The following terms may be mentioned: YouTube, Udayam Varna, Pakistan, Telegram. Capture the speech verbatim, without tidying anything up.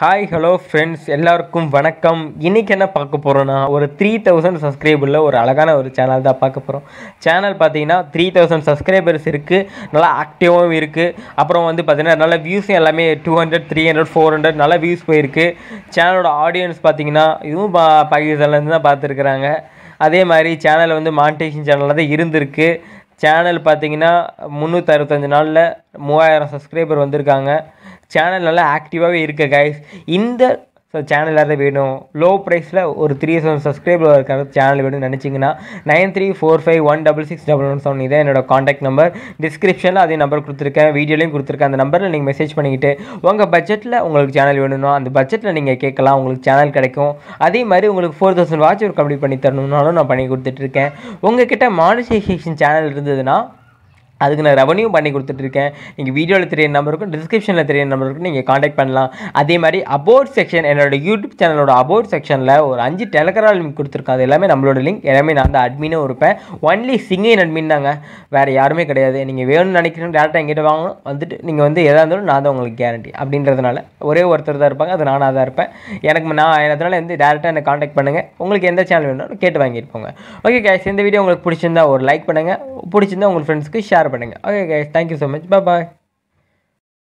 Hi, hello friends. எல்லாருக்கும் வணக்கம். இன்னைக்கு என்ன பார்க்க போறோம்னா ஒரு three thousand subscribers உள்ள ஒரு அழகான ஒரு சேனல் தான் பார்க்க போறோம். சேனல் பாத்தீங்கன்னா three thousand subscribers இருக்கு. நல்ல ஆக்டிவாவும் இருக்கு. அப்புறம் வந்து பாத்தீங்கன்னா நல்ல views எல்லாமே two hundred, three hundred, four hundred நல்ல views போயிருக்கு. சேனலோட audience பாத்தீங்கன்னா இதுவும் பாகிஸ்தான்ல இருந்து தான் பாத்துக்கிராங்க. அதே மாதிரி சேனல் வந்து மானிடைசேஷன் சேனல்ல தான் இருந்திருக்கு. சேனல் பாத்தீங்கன்னா three sixty-five நாள்ல three thousand subscribers வந்திருக்காங்க. Channel is active guys. In the channel is low price or three thousand subscribers channel nine three four five one six six one one seven is contact number description la adhe number kuduthirken video layum kuduthirken andha number la neenga message pannite unga budget la ungalku channel venumna andha budget la neenga kekala ungalku channel kedaikum adhe mari ungalku four thousand watch hour complete panni tharunumnalo na panni kuduthirken unga kitta monetization channel irundhaduna அதுக்கு நான் revenue பண்ணி கொடுத்துட்டு இருக்கேன். நீங்க வீடியோல தெரிய நம்பருக்கு டிஸ்கிரிப்ஷன்ல தெரிய நம்பருக்கு நீங்க कांटेक्ट பண்ணலாம். அதே மாதிரி அபௌட் செக்ஷன் என்னோட YouTube சேனலோட அபௌட் செக்ஷன்ல ஒரு five Telegram லிங்க் கொடுத்திருக்கேன். அது எல்லாமே நம்மளோட லிங்க். எல்லாமே நான் தான் அட்மினோ இருப்பேன். only singing admin தாங்க. வேற யாருமே கிடையாது. நீங்க வேணும்னு நினைக்கிறீங்க டைரக்டா என்கிட்ட வாங்க. வந்துட்டு நீங்க வந்து எதா இருந்தாலும் நான் தான் உங்களுக்கு கேரண்டி. அப்படின்றதனால ஒரே ஒருத்தர் தான் இருப்பாங்க. அது நானா தான் இருப்பேன். எனக்கு நான் அதனால வந்து டைரக்டா என்ன कांटेक्ट பண்ணுங்க. உங்களுக்கு எந்த சேனல் வேணும்னு கேட்டு வாங்கிட்டு போங்க. ஓகே गाइस இந்த வீடியோ உங்களுக்கு பிடிச்சிருந்தா ஒரு லைக் பண்ணுங்க. பிடிச்சிருந்தா உங்க फ्रेंड्सக்கு ஷேர் பண்ணுங்க. Okay guys, thank you so much. Bye bye.